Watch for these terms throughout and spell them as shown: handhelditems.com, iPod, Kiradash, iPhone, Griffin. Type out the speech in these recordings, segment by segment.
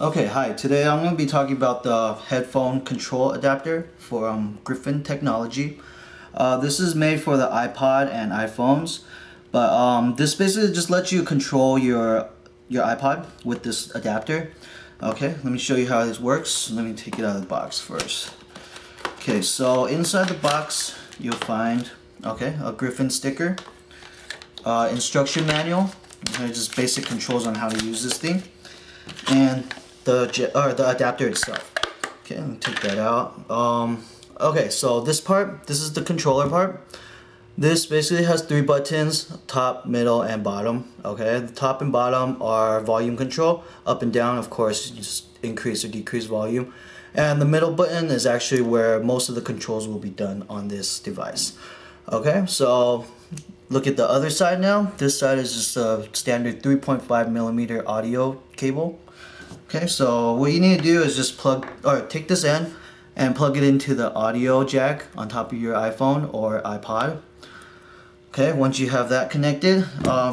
Okay, hi. Today I'm going to be talking about the headphone control adapter for Griffin technology. This is made for the iPod and iPhones, but this basically just lets you control your iPod with this adapter. Okay, let me show you how this works. Let me take it out of the box first. Okay, so inside the box you'll find a Griffin sticker, instruction manual, just basic controls on how to use this thing, and the adapter itself. Okay, let me take that out. Okay, so this part, this is the controller part. This basically has three buttons: top, middle, and bottom. Okay, the top and bottom are volume control, up and down, of course, just increase or decrease volume. And the middle button is actually where most of the controls will be done on this device. Okay, so look at the other side now. This side is just a standard 3.5mm audio cable. Okay, so what you need to do is just take this end and plug it into the audio jack on top of your iPhone or iPod. Okay, once you have that connected,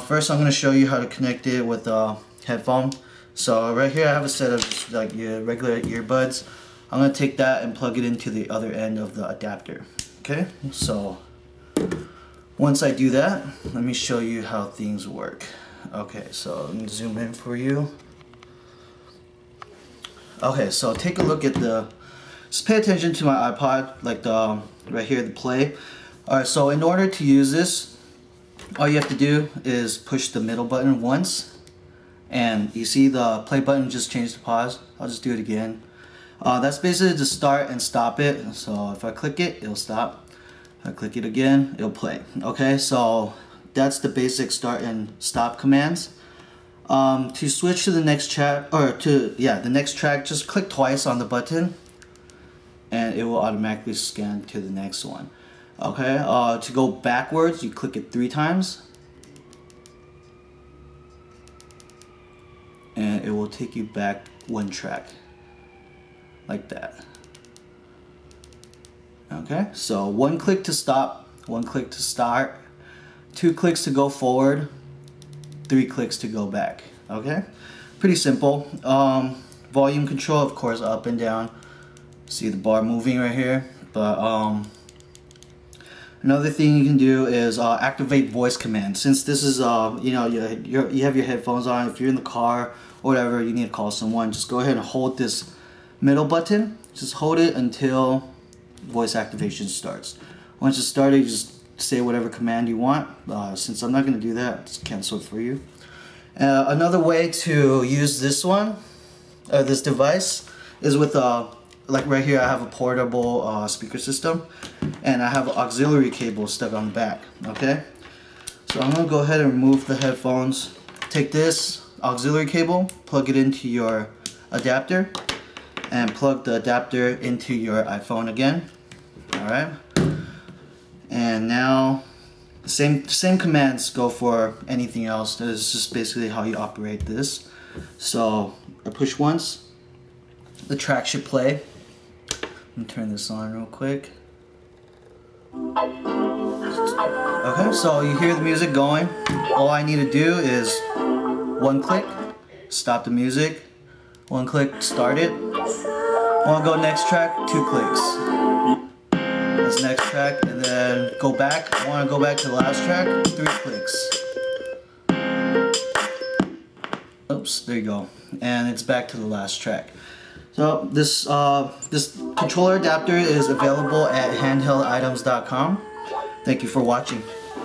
first I'm going to show you how to connect it with a headphone. So right here I have a set of just like your regular earbuds. I'm going to take that and plug it into the other end of the adapter. Okay, so once I do that, let me show you how things work. Okay, so let me zoom in for you. Okay, so take a look at the, just pay attention to my iPod, like the, right here, the play. Alright, so in order to use this, all you have to do is push the middle button once, and you see the play button just changed to pause. I'll just do it again. That's basically to start and stop it. So if I click it, it'll stop. I click it again, it'll play. Okay, so that's the basic start and stop commands. To switch to the next track, just click twice on the button, and it will automatically scan to the next one. Okay, to go backwards, you click it 3 times, and it will take you back 1 track, like that. Okay, so 1 click to stop, 1 click to start, 2 clicks to go forward, 3 clicks to go back. Okay, pretty simple. Volume control, of course, up and down. See the bar moving right here. But another thing you can do is activate voice commands. Since this is you have your headphones on, if you're in the car or whatever, you need to call someone, just go ahead and hold this middle button. Just hold it until voice activation starts. Once it's started, you just say whatever command you want. Since I'm not going to do that, it's canceled for you. Another way to use this one, this device, is with like right here I have a portable speaker system, and I have an auxiliary cable stuck on the back. Okay, so I'm going to go ahead and remove the headphones. Take this auxiliary cable, plug it into your adapter, and plug the adapter into your iPhone again. Alright, and now the same commands go for anything else. This is just basically how you operate this. So I push once, the track should play. Let me turn this on real quick. Okay, so you hear the music going. All I need to do is 1 click, stop the music, 1 click, start it. Wanna go next track, 2 clicks. This next track, and then go back. Wanna go back to the last track, 3 clicks. Oops, there you go. And it's back to the last track. So this, this controller adapter is available at handhelditems.com. Thank you for watching.